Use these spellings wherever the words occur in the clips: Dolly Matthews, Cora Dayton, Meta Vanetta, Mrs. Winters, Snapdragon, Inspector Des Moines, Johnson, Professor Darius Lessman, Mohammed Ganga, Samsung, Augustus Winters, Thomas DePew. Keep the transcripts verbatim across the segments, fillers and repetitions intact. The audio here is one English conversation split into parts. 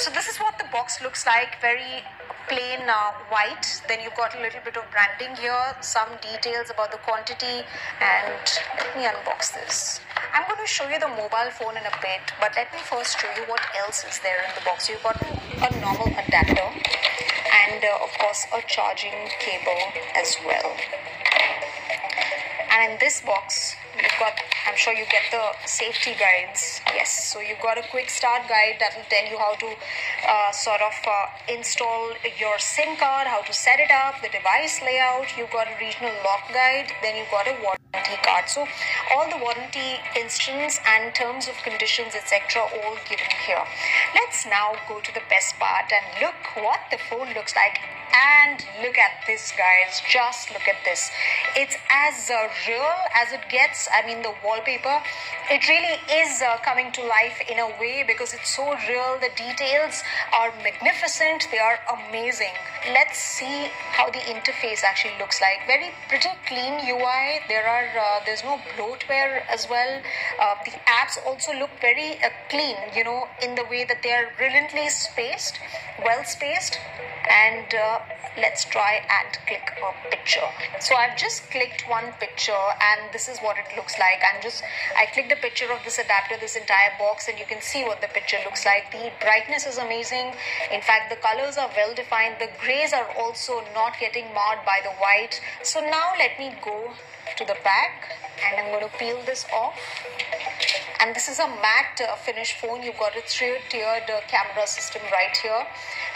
So this is what the box looks like, very plain uh, white. Then you've got a little bit of branding here, some details about the quantity, and let me unbox this. I'm going to show you the mobile phone in a bit, but let me first show you what else is there in the box. You've got a normal adapter and uh, of course a charging cable as well. And in this box, you've got, I'm sure you get the safety guides. Yes, so you've got a quick start guide that will tell you how to uh, sort of uh, install your SIM card, how to set it up, the device layout. You've got a regional lock guide, then you've got a warranty card. So all the warranty instance and terms of conditions, et cetera, all given here. Let's now go to the best part and look what the phone looks like. And look at this, guys, just look at this. It's as uh, real as it gets. I mean, the wallpaper, it really is uh, coming to life in a way because it's so real. The details are magnificent, they are amazing. Let's see how the interface actually looks like. Very pretty, clean U I. There are uh, there's no bloatware as well. Uh, the apps also look very uh, clean, you know, in the way that they are brilliantly spaced, well spaced. And uh, let's try and click a picture. So I've just clicked one picture and this is what it looks like. I'm just, I clicked the picture of this adapter, this entire box, and you can see what the picture looks like. The brightness is amazing. In fact, the colors are well defined. The grays are also not getting marred by the white. So now let me go to the back and I'm going to peel this off. And this is a matte uh, finish phone. You've got a three-tiered uh, camera system right here.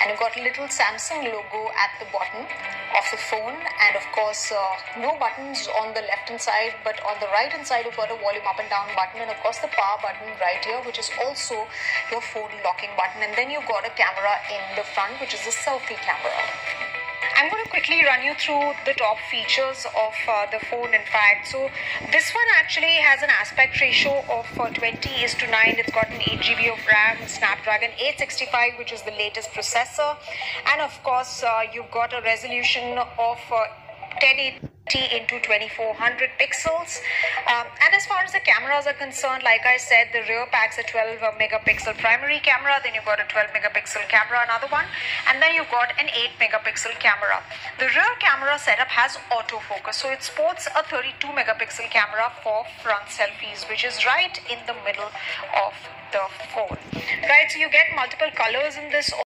And you've got a little Samsung logo at the bottom of the phone. And of course, uh, no buttons on the left-hand side. But on the right-hand side, you've got a volume up and down button. And of course, the power button right here, which is also your phone locking button. And then you've got a camera in the front, which is a selfie camera. I'm going to quickly run you through the top features of uh, the phone, in fact. So this one actually has an aspect ratio of uh, twenty is to nine. It's got an eight G B of RAM, Snapdragon eight sixty-five, which is the latest processor. And of course, uh, you've got a resolution of uh, ten eighty into twenty-four hundred pixels. Um, and as far as the cameras are concerned, like I said, the rear packs a twelve megapixel primary camera, then you've got a twelve megapixel camera, another one, and then you've got an eight megapixel camera. The rear camera setup has autofocus, so it sports a thirty-two megapixel camera for front selfies, which is right in the middle of the phone. Right, so you get multiple colors in this